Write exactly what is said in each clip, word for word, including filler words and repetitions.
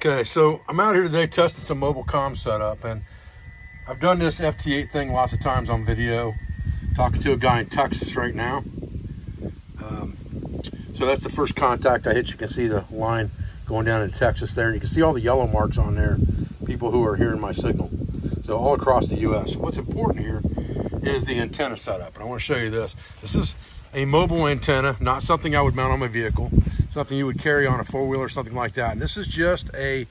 Okay, so I'm out here today testing some mobile comm setup, and I've done this F T eight thing lots of times on video, talking to a guy in Texas right now. Um, so that's the first contact I hit. You can see the line going down in Texas there, and you can see all the yellow marks on there, people who are hearing my signal. So all across the U S What's important here is the antenna setup, and I want to show you this. This is a mobile antenna, not something I would mount on my vehicle. Something you would carry on a four-wheeler or something like that. And this is just a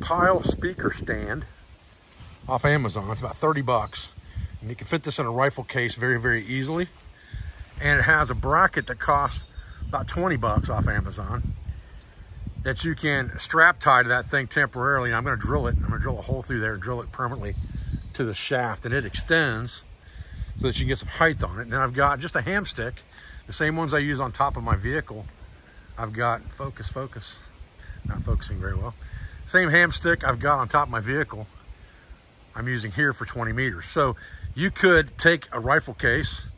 pile speaker stand off Amazon. It's about thirty bucks. And you can fit this in a rifle case very, very easily. And it has a bracket that costs about twenty bucks off Amazon that you can strap tie to that thing temporarily. And I'm going to drill it. I'm going to drill a hole through there and drill it permanently to the shaft. And it extends so that you can get some height on it. And then I've got just a hamstick, the same ones I use on top of my vehicle. I've got, focus, focus, not focusing very well. Same hamstick I've got on top of my vehicle, I'm using here for twenty meters. So you could take a rifle case,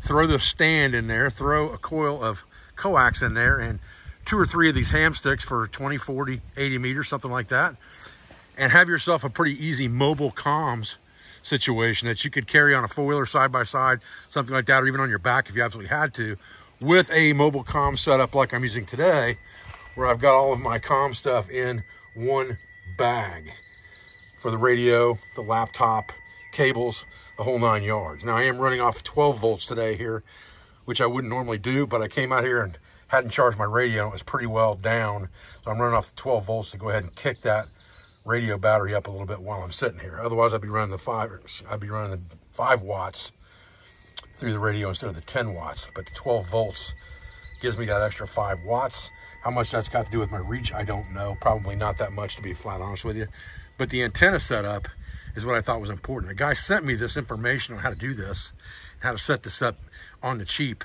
throw the stand in there, throw a coil of coax in there, and two or three of these hamsticks for twenty, forty, eighty meters, something like that, and have yourself a pretty easy mobile comms situation that you could carry on a four-wheeler side-by-side, something like that, or even on your back if you absolutely had to, with a mobile comm setup like I'm using today, where I've got all of my comm stuff in one bag for the radio, the laptop, cables, the whole nine yards. Now I am running off twelve volts today here, which I wouldn't normally do, but I came out here and hadn't charged my radio, and it was pretty well down. So I'm running off the twelve volts to go ahead and kick that radio battery up a little bit while I'm sitting here. Otherwise I'd be running the five, I'd be running the five watts through the radio instead of the ten watts, but the twelve volts gives me that extra five watts. How much that's got to do with my reach, I don't know. Probably not that much, to be flat honest with you. But the antenna setup is what I thought was important. A guy sent me this information on how to do this, how to set this up on the cheap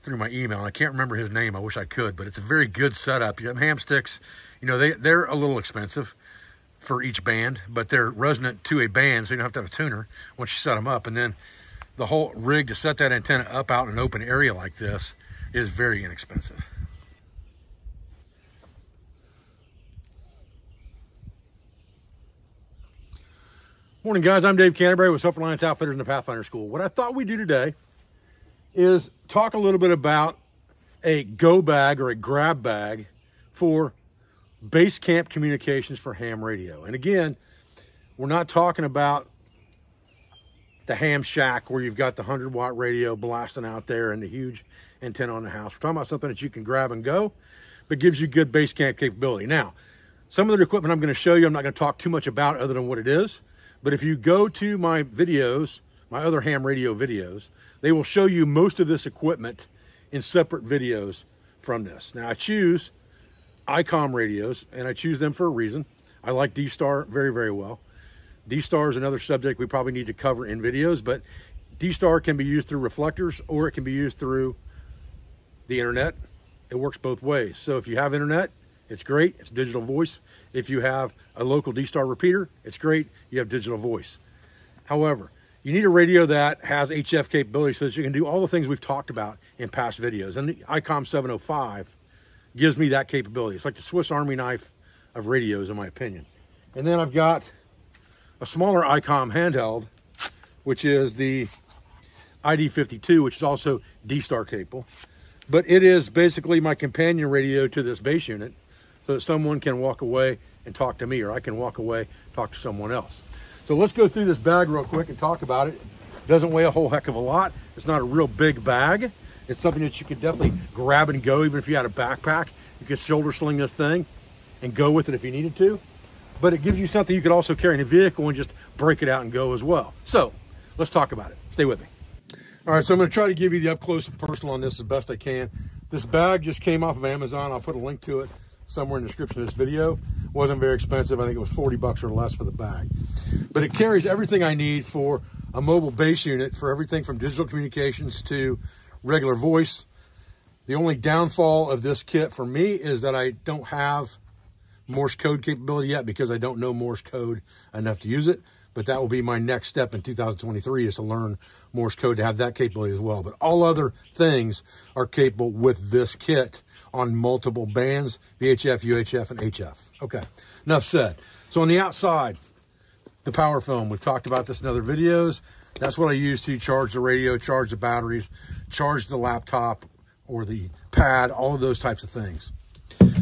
through my email. I can't remember his name, I wish I could, but it's a very good setup. You have hamsticks, you know, they, they're a little expensive for each band, but they're resonant to a band, so you don't have to have a tuner once you set them up. And then the whole rig to set that antenna up out in an open area like this is very inexpensive. Morning guys, I'm Dave Canterbury with Self-Reliance Outfitters and the Pathfinder School. What I thought we'd do today is talk a little bit about a go bag or a grab bag for base camp communications for ham radio. And again, we're not talking about the ham shack where you've got the hundred watt radio blasting out there and the huge antenna on the house. We're talking about something that you can grab and go, but gives you good base camp capability. Now, some of the equipment I'm going to show you, I'm not going to talk too much about other than what it is. But if you go to my videos, my other ham radio videos, they will show you most of this equipment in separate videos from this. Now, I choose I COM radios, and I choose them for a reason. I like D-Star very, very well. D-Star is another subject we probably need to cover in videos, but D-Star can be used through reflectors or it can be used through the internet. It works both ways. So if you have internet, it's great. It's digital voice. If you have a local D-Star repeater, it's great. You have digital voice. However, you need a radio that has H F capability so that you can do all the things we've talked about in past videos. And the I COM seven oh five gives me that capability. It's like the Swiss Army knife of radios, in my opinion. And then I've got a smaller I COM handheld, which is the I D fifty-two, which is also D-Star capable. But it is basically my companion radio to this base unit so that someone can walk away and talk to me, or I can walk away, talk to someone else. So let's go through this bag real quick and talk about it. It doesn't weigh a whole heck of a lot. It's not a real big bag. It's something that you could definitely grab and go, even if you had a backpack. You could shoulder sling this thing and go with it if you needed to. But it gives you something you could also carry in a vehicle and just break it out and go as well. So let's talk about it. Stay with me. All right, so I'm going to try to give you the up close and personal on this as best I can. This bag just came off of Amazon. I'll put a link to it somewhere in the description of this video. It wasn't very expensive. I think it was forty bucks or less for the bag. But it carries everything I need for a mobile base unit, for everything from digital communications to regular voice. The only downfall of this kit for me is that I don't have Morse code capability yet because I don't know Morse code enough to use it, but that will be my next step in two thousand twenty-three is to learn Morse code to have that capability as well. But all other things are capable with this kit on multiple bands, V H F, U H F, and H F. Okay, enough said. So on the outside, the power film, we've talked about this in other videos. That's what I use to charge the radio, charge the batteries, charge the laptop or the pad, all of those types of things.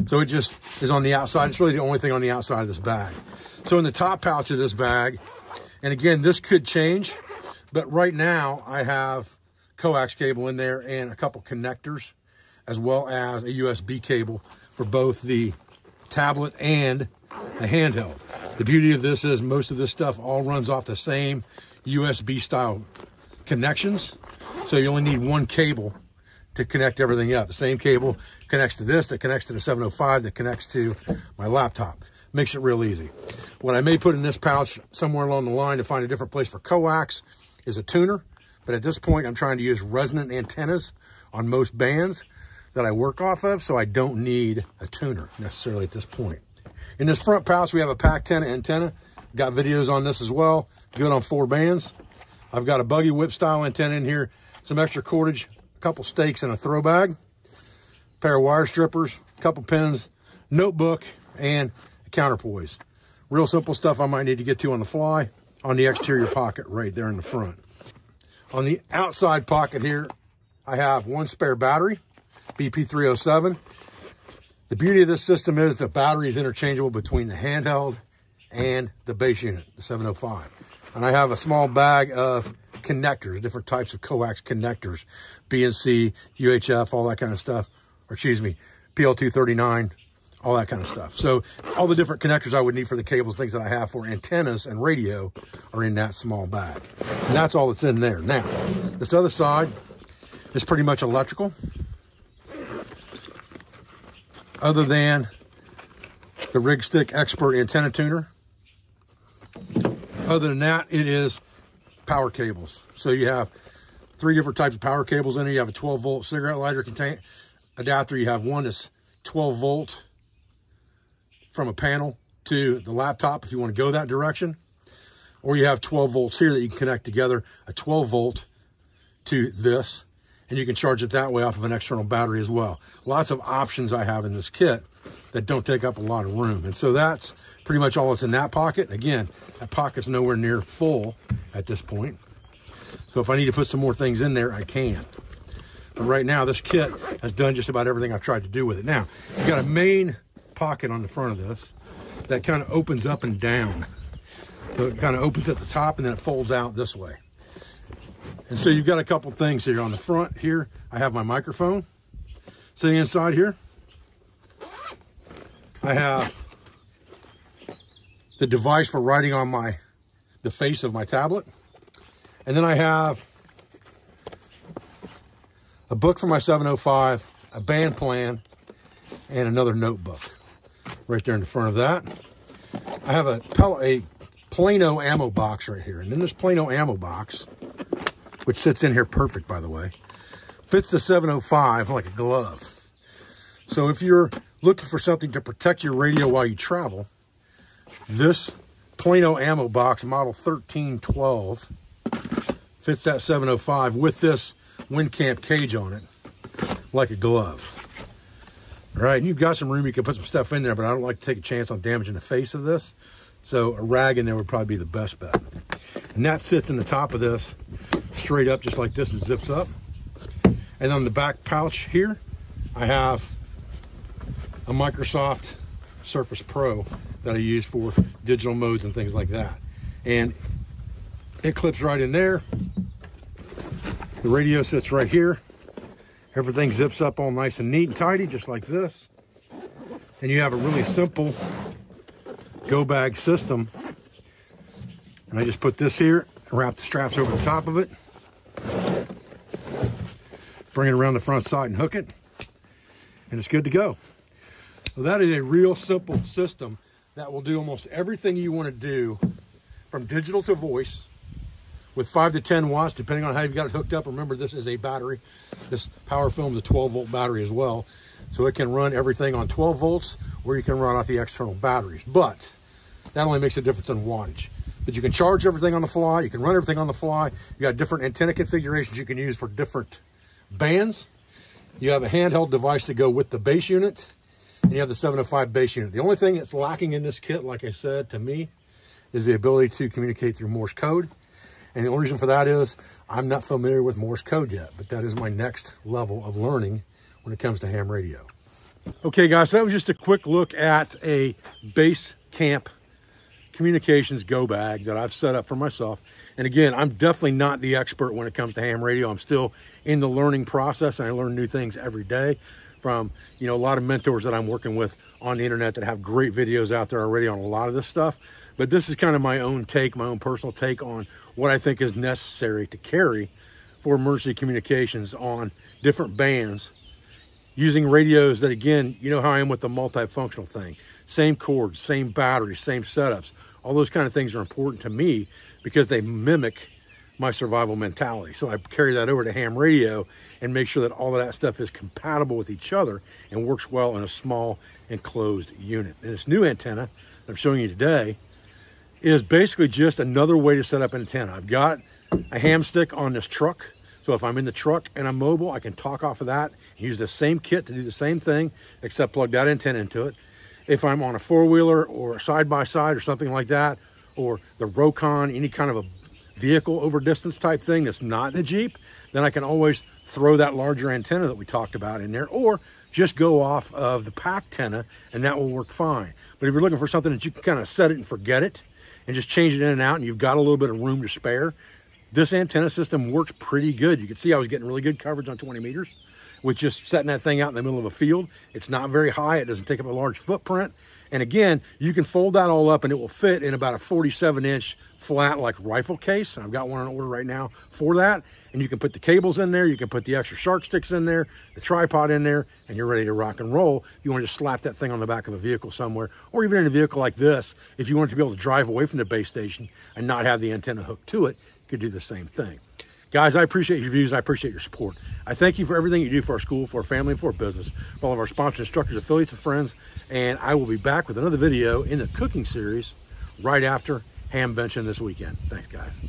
So it just is on the outside. It's really the only thing on the outside of this bag. So in the top pouch of this bag, and again, this could change, but right now I have coax cable in there and a couple connectors, as well as a U S B cable for both the tablet and the handheld. The beauty of this is most of this stuff all runs off the same U S B style connections. So you only need one cable to connect everything up. The same cable connects to this, that connects to the seven oh five, that connects to my laptop. Makes it real easy. What I may put in this pouch somewhere along the line to find a different place for coax is a tuner. But at this point, I'm trying to use resonant antennas on most bands that I work off of, so I don't need a tuner necessarily at this point. In this front pouch, we have a Pac ten antenna. Got videos on this as well. Good on four bands. I've got a buggy whip style antenna in here, some extra cordage, a couple stakes in a throw bag, a pair of wire strippers, a couple pins, notebook, and a counterpoise. Real simple stuff I might need to get to on the fly on the exterior pocket right there in the front. On the outside pocket here, I have one spare battery, B P three oh seven. The beauty of this system is the battery is interchangeable between the handheld and the base unit, the seven oh five. And I have a small bag of connectors, different types of coax connectors, B N C, U H F, all that kind of stuff, or excuse me, P L two thirty-nine, all that kind of stuff. So all the different connectors I would need for the cables, things that I have for antennas and radio are in that small bag. And that's all that's in there. Now, this other side is pretty much electrical, other than the Rig Stick Expert antenna tuner. Other than that, it is power cables. So you have three different types of power cables in it. You have a twelve volt cigarette lighter contain adapter. You have one that's twelve volt from a panel to the laptop if you want to go that direction. Or you have twelve volts here that you can connect together, a twelve volt to this, and you can charge it that way off of an external battery as well. Lots of options I have in this kit that don't take up a lot of room. And so that's pretty much all that's in that pocket. Again, that pocket's nowhere near full at this point. So if I need to put some more things in there, I can. But right now, this kit has done just about everything I've tried to do with it. Now, you've got a main pocket on the front of this that kind of opens up and down. So it kind of opens at the top and then it folds out this way. And so you've got a couple things here. On the front here, I have my microphone sitting inside here. I have the device for writing on my, the face of my tablet. And then I have a book for my seven oh five, a band plan, and another notebook right there in the front of that. I have a, a Plano ammo box right here. And then this Plano ammo box, which sits in here perfect, by the way, fits the seven oh five like a glove. So if you're looking for something to protect your radio while you travel, this Plano ammo box, model thirteen twelve, fits that seven oh five with this Windcamp cage on it like a glove. All right, and you've got some room you can put some stuff in there, but I don't like to take a chance on damaging the face of this. So a rag in there would probably be the best bet. And that sits in the top of this straight up just like this and zips up. And on the back pouch here, I have a Microsoft Surface Pro that I use for digital modes and things like that. And it clips right in there. The radio sits right here. Everything zips up all nice and neat and tidy, just like this. And you have a really simple go bag system. And I just put this here and wrap the straps over the top of it. Bring it around the front side and hook it. And it's good to go. So that is a real simple system that will do almost everything you want to do from digital to voice with five to ten watts, depending on how you've got it hooked up. Remember, this is a battery. This power film is a twelve volt battery as well. So it can run everything on twelve volts, or you can run off the external batteries. But that only makes a difference in wattage. But you can charge everything on the fly. You can run everything on the fly. You got different antenna configurations you can use for different bands. You have a handheld device to go with the base unit, and you have the seven oh five base unit. The only thing that's lacking in this kit, like I said, to me, is the ability to communicate through Morse code. And the only reason for that is I'm not familiar with Morse code yet, but that is my next level of learning when it comes to ham radio. Okay guys, so that was just a quick look at a base camp communications go bag that I've set up for myself. And again, I'm definitely not the expert when it comes to ham radio. I'm still in the learning process, and I learn new things every day from, you know, a lot of mentors that I'm working with on the internet that have great videos out there already on a lot of this stuff. But this is kind of my own take, my own personal take on what I think is necessary to carry for emergency communications on different bands, using radios that, again, you know how I am with the multifunctional thing. Same cords, same batteries, same setups. All those kind of things are important to me because they mimic my survival mentality. So I carry that over to ham radio and make sure that all of that stuff is compatible with each other and works well in a small enclosed unit. And this new antenna that I'm showing you today is basically just another way to set up an antenna. I've got a hamstick on this truck, so if I'm in the truck and I'm mobile, I can talk off of that and use the same kit to do the same thing, except plug that antenna into it. If I'm on a four-wheeler or a side-by-side or something like that, or the Rokon, any kind of a vehicle over distance type thing that's not in a Jeep, then I can always throw that larger antenna that we talked about in there, or just go off of the Pac ten, and that will work fine. But if you're looking for something that you can kind of set it and forget it, and just change it in and out, and you've got a little bit of room to spare, this antenna system works pretty good. You can see I was getting really good coverage on twenty meters with just setting that thing out in the middle of a field. It's not very high. It doesn't take up a large footprint. And again, you can fold that all up and it will fit in about a forty-seven inch flat like rifle case. I've got one on order right now for that. And you can put the cables in there. You can put the extra shark sticks in there, the tripod in there, and you're ready to rock and roll. You want to just slap that thing on the back of a vehicle somewhere, or even in a vehicle like this, if you want to be able to drive away from the base station and not have the antenna hooked to it, you could do the same thing. Guys, I appreciate your views. I appreciate your support. I thank you for everything you do for our school, for our family, and for our business, for all of our sponsors, instructors, affiliates, and friends. And I will be back with another video in the cooking series right after Hamvention this weekend. Thanks, guys.